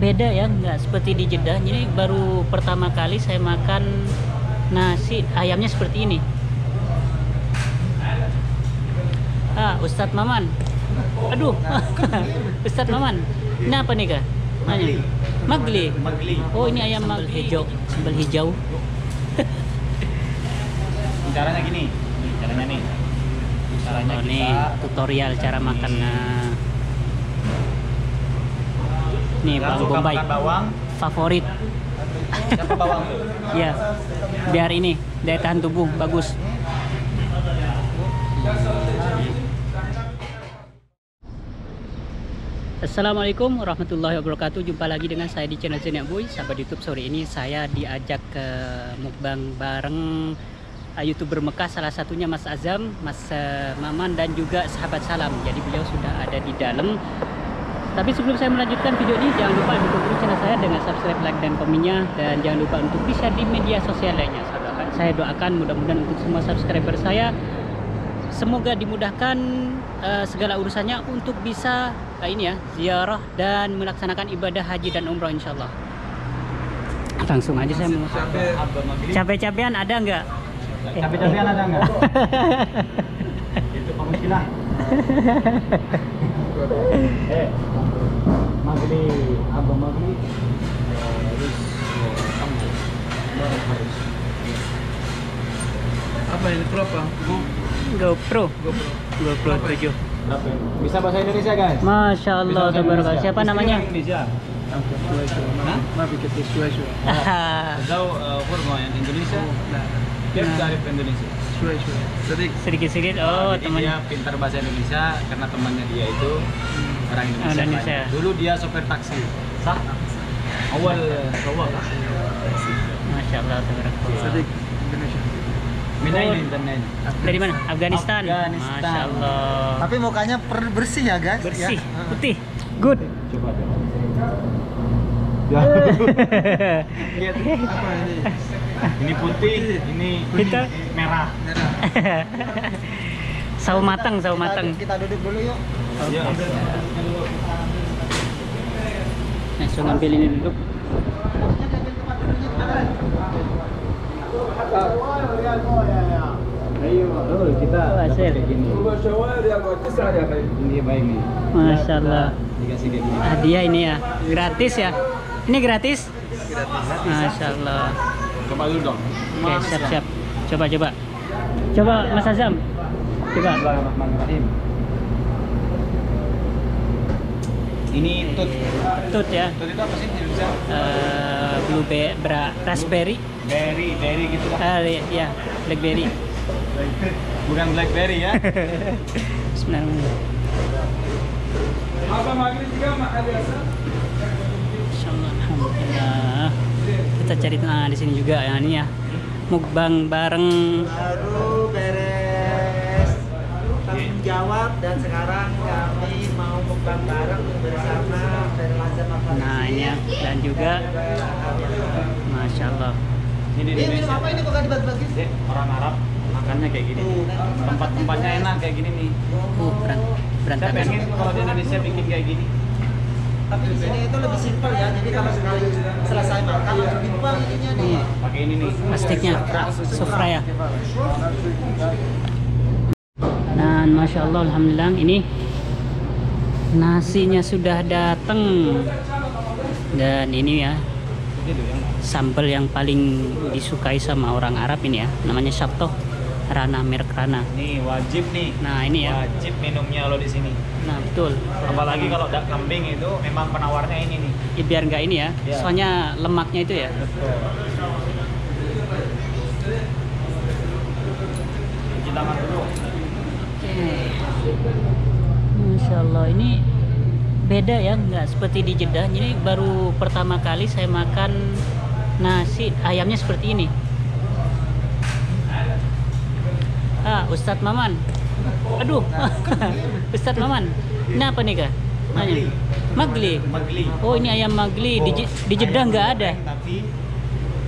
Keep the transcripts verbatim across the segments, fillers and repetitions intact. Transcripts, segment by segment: beda ya, nggak seperti di Jeddah. Jadi baru pertama kali saya makan nasi ayamnya seperti ini. Ah, Ustadz Maman. Aduh, Ustadz Maman. Ini apa nih, Kak? Magli. Magli. Magli. Oh, ini ayam sambal magli hijau. Sambal hijau. Caranya gini. Caranya nih. Caranya oh, nih tutorial cara makan. Nih, bawang bombay. Bawang favorit. Apa bawang tuh? Iya. Biar ini daya tahan tubuh bagus. Assalamualaikum warahmatullahi wabarakatuh. Jumpa lagi dengan saya di channel Zaini Abuy. Sahabat YouTube, sore ini saya diajak ke mukbang bareng YouTuber Mekah, salah satunya Mas Azam, Mas Maman, dan juga sahabat salam. Jadi beliau sudah ada di dalam. Tapi sebelum saya melanjutkan video ini, jangan lupa dukung channel saya dengan subscribe, like, dan komennya. Dan jangan lupa untuk di-share di media sosial lainnya. Saya doakan mudah-mudahan untuk semua subscriber saya, semoga dimudahkan uh, segala urusannya untuk bisa uh, ini ya, ziarah dan melaksanakan ibadah haji dan umrah insyaallah. Langsung aja saya mau. Capek-capean ada nggak? Capek-capean ada nggak? Itu pemuskilan. Eh, magli, abang magli. Apa ini berapa? GoPro GoPro GoPro tujuh. Bisa bahasa Indonesia, guys? Masya Allah, tabarakallah. Siapa namanya? Indonesia. Indonesia. Dia dari Indonesia. Sedikit-sedikit. Oh, temannya pintar bahasa Indonesia karena temannya dia itu orang Indonesia. Dulu dia sopir taksi. Sah? Awal awal. Masya Allah, tabarakallah. Sedikit Indonesia. Minain internet. Dari mana? Afghanistan. Afghanistan. Masya Allah. Tapi mukanya bersih ya, guys. Bersih, ya. Putih, good. Coba deh. Ya. Lihat apa ini? Ini putih, ini kita merah. Merah. Sawo matang, sawo matang. Kita, kita duduk dulu yuk. Iya. Okay. Nah, so ngambil ini duduk. Kita hasil ini. Ini baik nih. Masya Allah. Dikasih kayak gini. Hadiah ini ya, gratis ya. Ini gratis? Gratis. Masya Allah. Coba dulu dong. Oke, siap-siap. Coba, coba. Coba Mas Azam. Coba. Ini tut. Tut ya. Tut itu apa sih? Uh, blueberry, bra, raspberry. Berry, berry gitu lah. Ah, ya, blackberry. Bukan blackberry ya. Bismillah. Apa maghrib juga biasa? Insyaallah, alhamdulillah. Kita cari nah, di sini juga ya, ini ya. Mukbang bareng baru beres tanggung jawab dan sekarang kami mau mukbang bareng bersama Khairul Azham Alfarizhi. Nah, ini ya. Dan juga Masya Allah. Ini di Indonesia. Apa ini kok gak dibagi-bagi? Orang Arab makannya kayak gini. Tempat-tempatnya enak kayak gini nih. Oh, berantakan. Saya pengen kalau di Indonesia bikin kayak gini. Tapi di sini itu lebih simpel ya. Jadi kalau sekali selesai makan langsung dibuang ininya nih. Pakai ini nih. Plastiknya. Sofra ya. Nah, Masya Allah, alhamdulillah ini nasinya sudah datang. Dan ini ya, sambal yang paling disukai sama orang Arab ini ya, namanya sabtoh, rana, merek rana. Nih wajib nih. Nah ini ya. Wajib minumnya lo di sini. Nah betul. Apalagi kalau dak kambing itu memang penawarnya ini nih. Ya, biar nggak ini ya, ya. Soalnya lemaknya itu ya. Betul. Cuci tangan dulu. Okay. Insya Allah ini beda ya, nggak seperti di Jeddah. Jadi baru pertama kali saya makan nasi ayamnya seperti ini. Ah, Ustadz Maman. Aduh, Ustadz Maman. Ini apa nih, Kak? Magli. Magli. Magli. Oh, ini ayam magli. Di, di Jeddah nggak ada. Tapi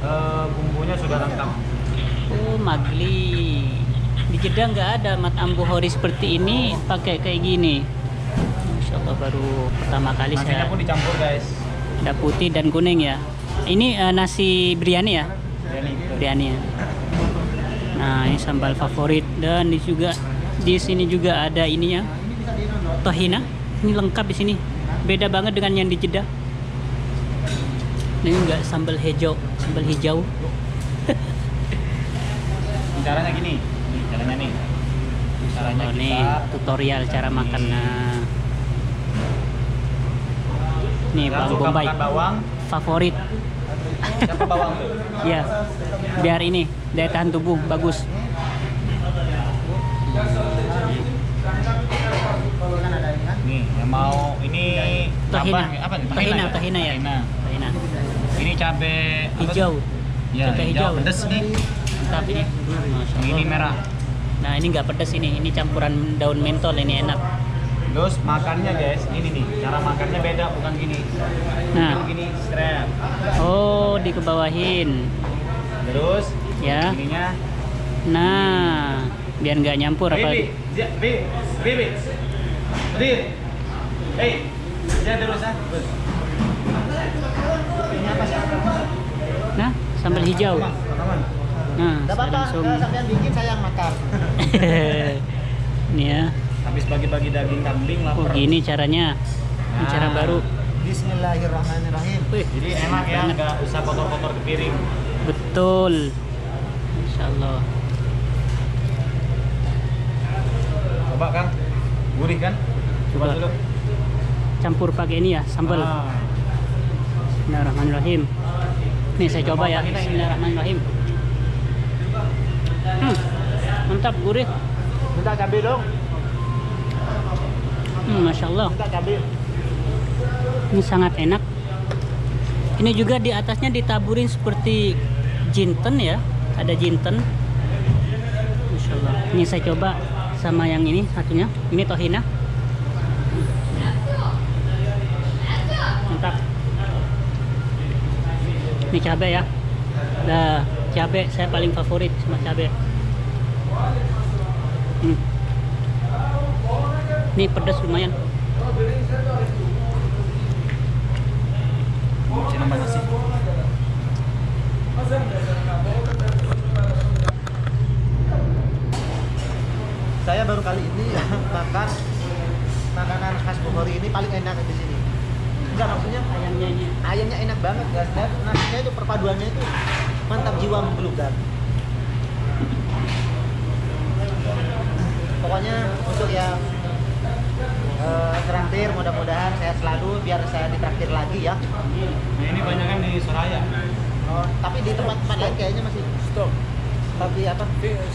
uh, bumbunya sudah lengkap. Oh, magli. Di Jeddah nggak ada matam Bukhari seperti ini, pakai kayak gini. Insya Allah baru pertama kali. Nasinya saya pun dicampur, guys. ada putih dan kuning ya. Ini uh, nasi biryani ya, biryani ya. Nah, ini sambal favorit, dan ini juga di sini juga ada ininya, tohina. Ini lengkap di sini, beda banget dengan yang di Jeddah. Ini enggak sambal hijau, sambal hijau. Caranya gini, nih, caranya nih. Caranya oh, nih, tutorial cara makan. Nah. Nih bawang bombay, bawang favorit. Siapa bawang tuh? Iya, biar ini daya tahan tubuh bagus. Nih yang mau ini tahina, apa nih? Tahina, tahina ya. Tahina. Ini cabe hijau. Ya, cabe hijau. Pedas nih. Mantap ini. Ini merah. Nah ini nggak pedas ini. Ini campuran daun mentol, ini enak. Terus makannya guys, ini nih, cara makannya beda, bukan gini. Nah, bukan gini, strap. Oh, dikebawahin. Terus, ya. Ininya. Nah, biar nggak nyampur apa. Bibi, bibi, bibi. Dir. Hey, jangan terus ah. Nah, sambal hijau. Nah, langsung. Sampean bikin saya yang makan. Nih ya. Habis bagi-bagi daging kambing lapar. Oh, gini caranya. Ini nah, cara baru. Bismillahirrahmanirrahim. Wih, jadi enak ya, nggak usah kotor-kotor ke piring. Betul. Insyaallah. Coba kan? Gurih kan? Coba, Coba dulu. Campur pakai ini ya, sambal. Ah. Bismillahirrahmanirrahim. Nih saya coba ya. Bismillahirrahmanirrahim. Hmm. Mantap, gurih. Minta cabai dong. Hmm, Masya Allah, ini sangat enak. Ini juga di atasnya ditaburin seperti jinten ya, ada jinten. Masya Allah. Ini saya coba sama yang ini satunya, ini tohina. Mantap. Ini cabai ya. Nah, cabai saya paling favorit sama cabai. Hmm. Ini pedas lumayan. Saya baru kali ini ya, makan makanan khas Bukhari ini paling enak di sini. Enggak, maksudnya ayamnya ayamnya enak banget guys, dan nasinya itu perpaduannya itu mantap jiwa menggelugar. Pokoknya untuk yang Uh, traktir, mudah-mudahan saya selalu, biar saya ditraktir lagi ya. Nah, ini banyak kan di Soraya. Oh, tapi di tempat-tempat lain kayaknya masih stop. Tapi apa?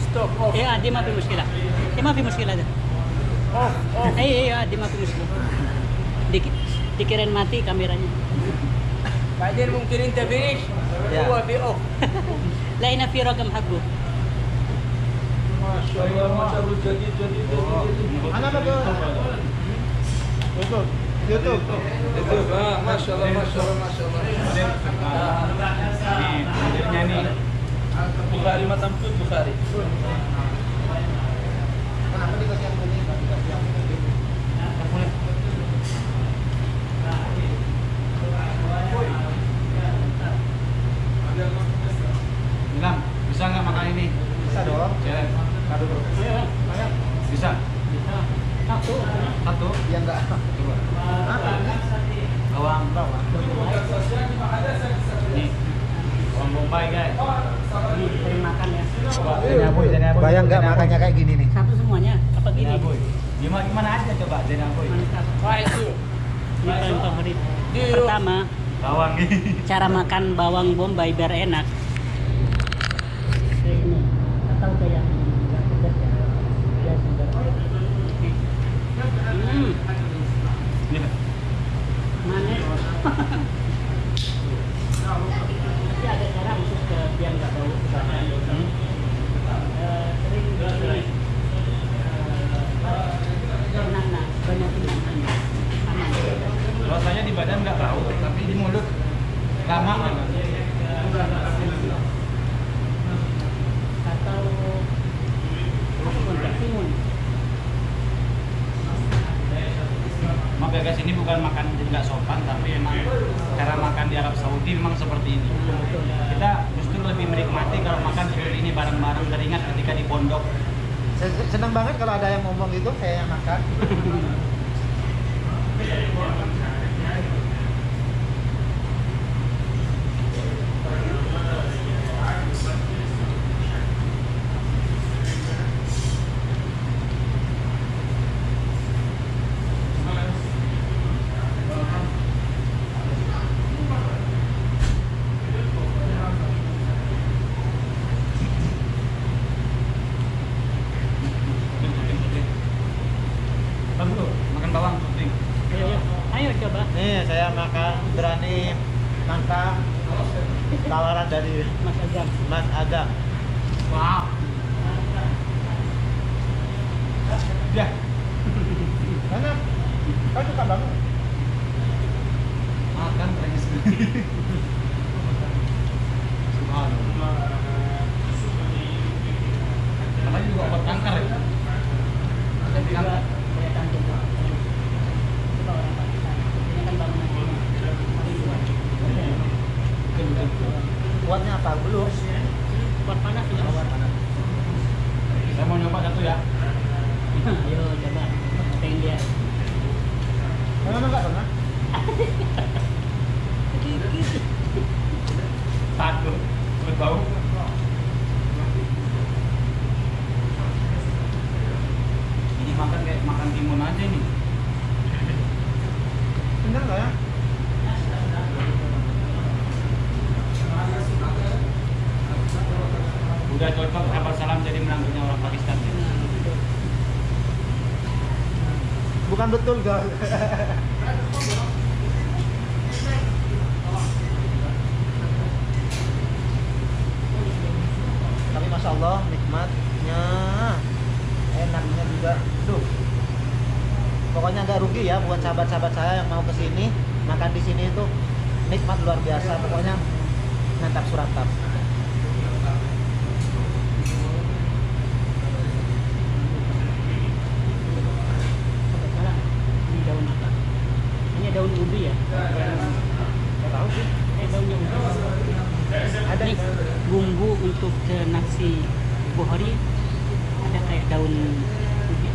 Stop. Oh. Ya, di maaf muskilah. Di maaf muskilah aja. Oh, oh. Eh, iya, di maaf muskilah. Dikit dikirain mati kameranya. Badir mungkin intabirish. Huwa bi off. Laina fi raqam haqqu. Masyaallah, macam jadi jadi jadi. Ana bagus. YouTube, YouTube, YouTube, ah, masya Allah, masya Allah, masya Allah. Ini hadirnya nih, Bukhari matam tuh Bukhari. Kenapa dikasih yang kuning? Dikasih yang kuning. Bilang, bisa nggak makan ini? Bisa dong. Jalan, kado bro. Bisa. Satu, satu, ya enggak. Coba. Apa? Bawang, bawang. Nih, bawang bombay guys. Ini sering makan ya. Zaini Abuy, Zaini Abuy. Bayang nggak makannya kayak gini nih? Satu semuanya, apa gini? Zaini Abuy. Gimana, gimana aja coba Zaini Abuy. Baik tuh. Ini paling favorit. Pertama, bawang. Cara makan bawang bombay biar enak. Ini atau kayak ini bukan makan jadi nggak sopan, tapi emang di Arab Saudi memang seperti ini. Kita justru lebih menikmati kalau makan seperti ini bareng-bareng, teringat ketika di pondok. Senang banget kalau ada yang ngomong itu kayak yang makan. Betul gak? Tapi Masya Allah nikmatnya, enaknya juga. Duh, pokoknya nggak rugi ya buat sahabat-sahabat saya yang mau kesini makan di sini itu nikmat luar biasa. Pokoknya mantap suratap. Untuk ke nasi Bukhari ada kayak daun ubi.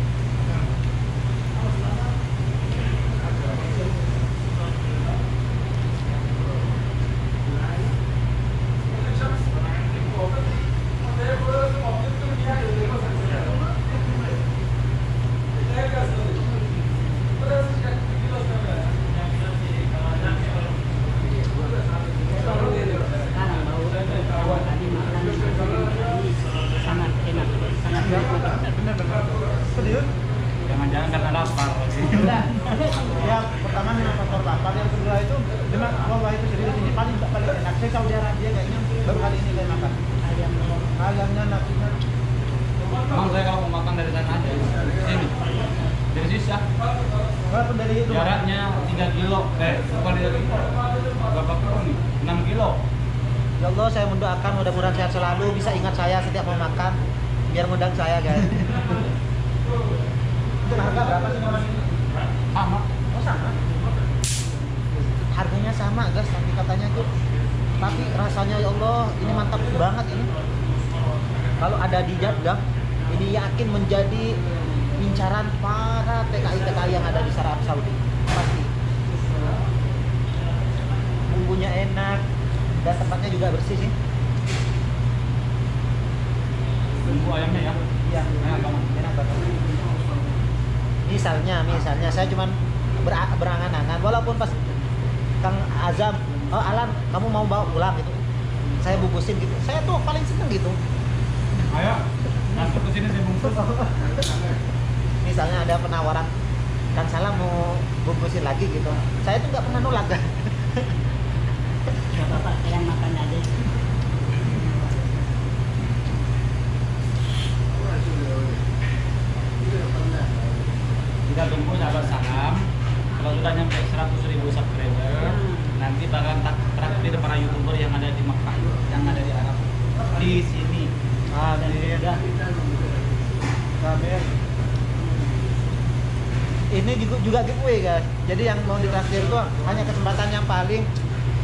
Ini juga giveaway guys, jadi yang mau ditraktir itu hanya kesempatan yang paling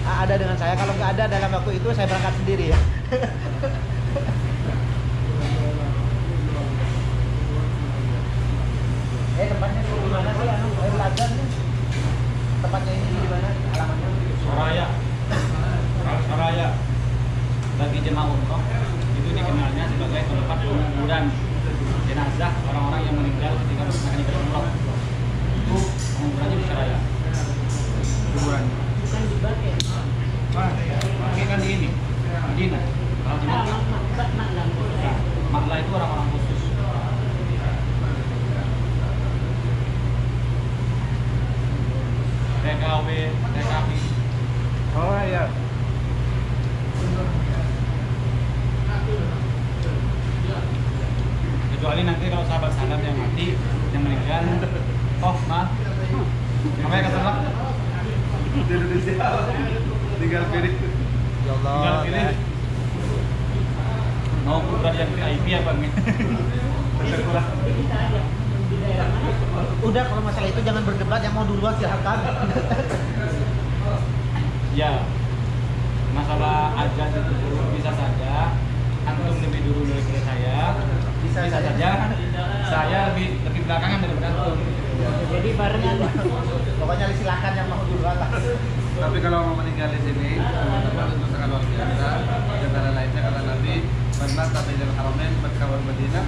ada dengan saya. Kalau nggak ada dalam waktu itu, saya berangkat sendiri ya. Eh tempatnya itu di mana sih? Anu, eh belajar nih. Tempatnya ini di mana? Alamannya? Soraya. Soraya. Bagi jemaah umroh itu dikenalnya sebagai tempat penguburan jenazah orang-orang yang meninggal ketika melaksanakan ibadah umroh. Itu penguburannya di Soraya. Kuburan. Bukan di Baqi. Baqi kan di ini. Madinah. Kalau di Baqi, Makkah itu orang-orang khusus. T K W, T K I. Oh ya. Kecuali nanti kalau sahabat sahabat yang mati, yang meninggal, oh mah, namanya keselak. Di Indonesia, tinggal pilih. Tinggal pilih. Mau kuburan yang V I P apa nih? Terserah. Udah kalau masalah itu jangan berdebat, yang mau duluan silahkan. Ya, masalah ajan itu bisa saja antum lebih dulu dari saya, bisa, bisa saja saya lebih lebih belakangan daripada antum. Jadi barengan. Pokoknya silahkan yang mau duluan lah. Tapi kalau mau meninggal di sini, teman-teman itu sangat luar biasa. Antara lainnya karena Nabi pernah sampai di Al-Haramain berkawan Madinah,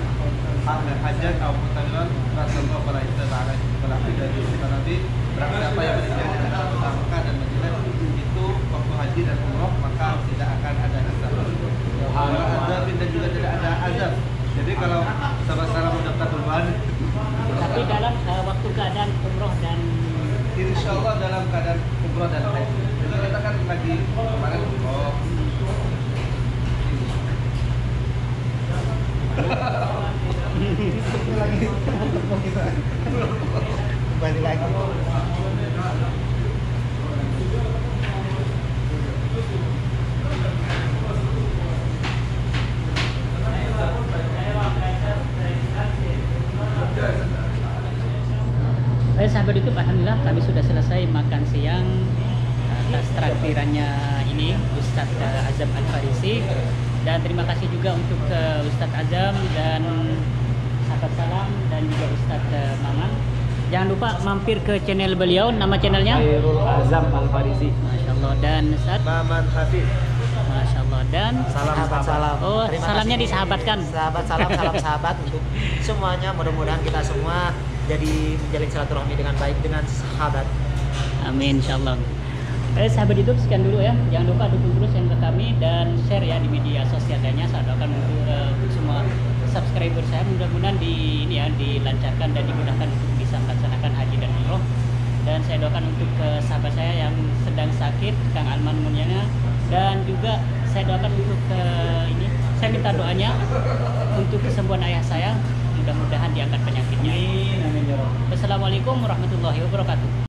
ada hajat atau pertanyaan Rasulullah para istirahat berarti dari istirahat Nabi berarti apa yang meninggal di antara Makkah dan Madinah itu waktu haji dan umroh maka tidak akan ada azab. Kalau ada pindah juga tidak ada azab. Jadi kalau sahabat-sahabat mau daftar kurban, tapi dalam waktu keadaan umroh dan Insya Allah dalam keadaan umroh dan haji. Jadi kita kan lagi kemarin umroh. lagi balik lagi eh sahabat itu alhamdulillah kami sudah selesai makan siang atas traktirannya ini Ustadz Azam Al-Farisi, dan terima kasih juga untuk uh, Ustadz Azam dan sahabat salam dan juga Ustadz uh, Maman. Jangan lupa mampir ke channel beliau, nama channelnya Khairul Azham Alfarizhi. Masya Allah. Dan Ustadz Maman Habib. Masya Allah. Dan salam sahabat salam. Oh, terima salamnya kasih. Disahabatkan. Sahabat salam, salam sahabat untuk semuanya. Mudah-mudahan kita semua jadi menjalin silaturahmi dengan baik dengan sahabat. Amin. Insya Allah. Eh, sahabat YouTube sekian dulu ya, jangan lupa dukung terus channel kami dan share ya di media sosialnya. Saya doakan untuk uh, semua subscriber saya mudah-mudahan di ini ya dilancarkan dan dimudahkan untuk bisa melaksanakan haji dan umroh. Dan saya doakan untuk uh, sahabat saya yang sedang sakit, Kang Alman Mulyana, dan juga saya doakan untuk uh, ini saya minta doanya untuk kesembuhan ayah saya, mudah-mudahan diangkat penyakitnya. Assalamualaikum warahmatullahi wabarakatuh.